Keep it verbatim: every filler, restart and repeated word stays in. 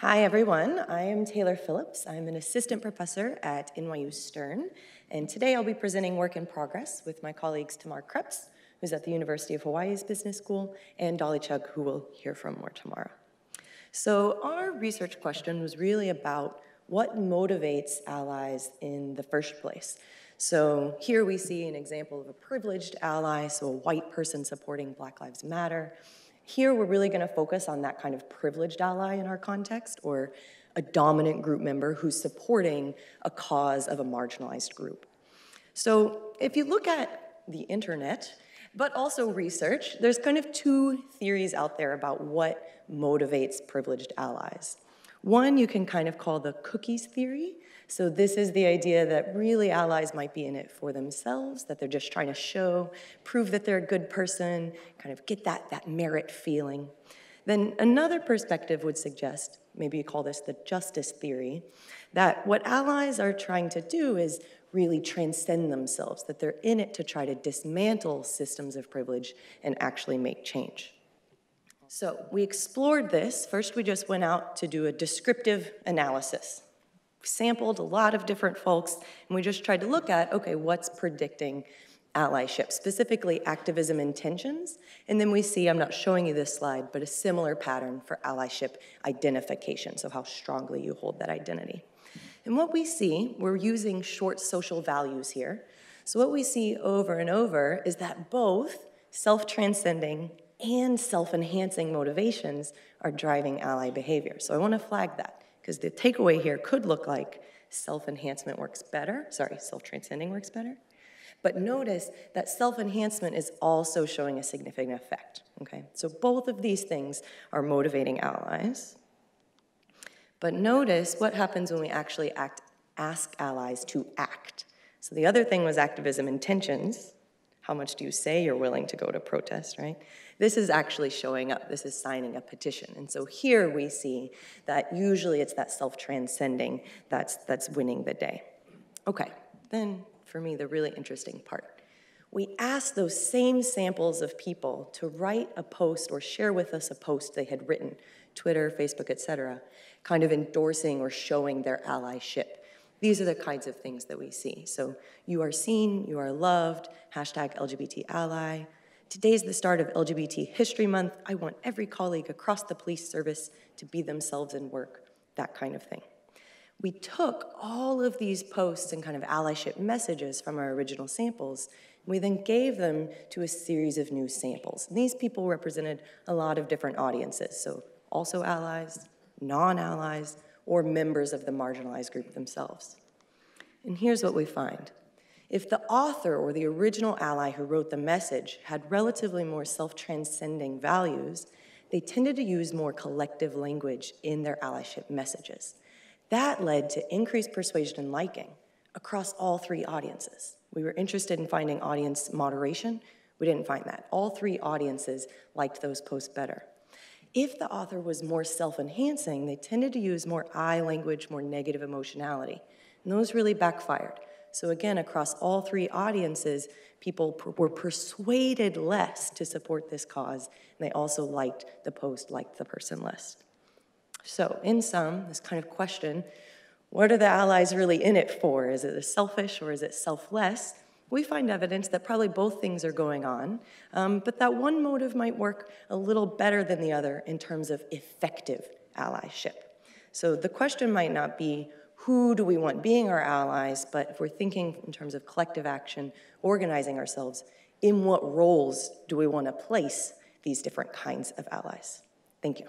Hi, everyone. I am Taylor Phillips. I'm an assistant professor at N Y U Stern, and today I'll be presenting work in progress with my colleagues Tamar Krebs, who's at the University of Hawaii's Business School, and Dolly Chugg, who we'll hear from more tomorrow. So our research question was really about what motivates allies in the first place. So here we see an example of a privileged ally, so a white person supporting Black Lives Matter. Here, we're really going to focus on that kind of privileged ally in our context, or a dominant group member who's supporting a cause of a marginalized group. So if you look at the internet, but also research, there's kind of two theories out there about what motivates privileged allies. One you can kind of call the cookies theory. So this is the idea that really allies might be in it for themselves, that they're just trying to show, prove that they're a good person, kind of get that, that merit feeling. Then another perspective would suggest, maybe you call this the justice theory, that what allies are trying to do is really transcend themselves, that they're in it to try to dismantle systems of privilege and actually make change. So we explored this. First, we just went out to do a descriptive analysis. We sampled a lot of different folks, and we just tried to look at, okay, what's predicting allyship, specifically activism intentions. And then we see, I'm not showing you this slide, but a similar pattern for allyship identification, so how strongly you hold that identity. And what we see, we're using short social values here. So what we see over and over is that both self-transcending and self-enhancing motivations are driving ally behavior. So I want to flag that, because the takeaway here could look like self-enhancement works better, sorry, self-transcending works better. But notice that self-enhancement is also showing a significant effect, okay? So both of these things are motivating allies. But notice what happens when we actually act, ask allies to act. So the other thing was activism intentions. How much do you say you're willing to go to protest, right? This is actually showing up. This is signing a petition. And so here we see that usually it's that self-transcending that's, that's winning the day. Okay, then for me, the really interesting part. We asked those same samples of people to write a post or share with us a post they had written, Twitter, Facebook, et cetera, kind of endorsing or showing their allyship. These are the kinds of things that we see. So you are seen, you are loved, hashtag L G B T ally. Today's the start of L G B T History Month. I want every colleague across the police service to be themselves in work, that kind of thing. We took all of these posts and kind of allyship messages from our original samples. We then gave them to a series of new samples. And these people represented a lot of different audiences, so also allies, non-allies, or members of the marginalized group themselves. And here's what we find. If the author or the original ally who wrote the message had relatively more self-transcending values, they tended to use more collective language in their allyship messages. That led to increased persuasion and liking across all three audiences. We were interested in finding audience moderation. We didn't find that. All three audiences liked those posts better. If the author was more self-enhancing, they tended to use more I language, more negative emotionality, and those really backfired. So again, across all three audiences, people per were persuaded less to support this cause, and they also liked the post, liked the person less. So in sum, this kind of question, what are the allies really in it for? Is it selfish or is it selfless? We find evidence that probably both things are going on, um, but that one motive might work a little better than the other in terms of effective allyship. So the question might not be, who do we want being our allies, but if we're thinking in terms of collective action, organizing ourselves, in what roles do we want to place these different kinds of allies? Thank you.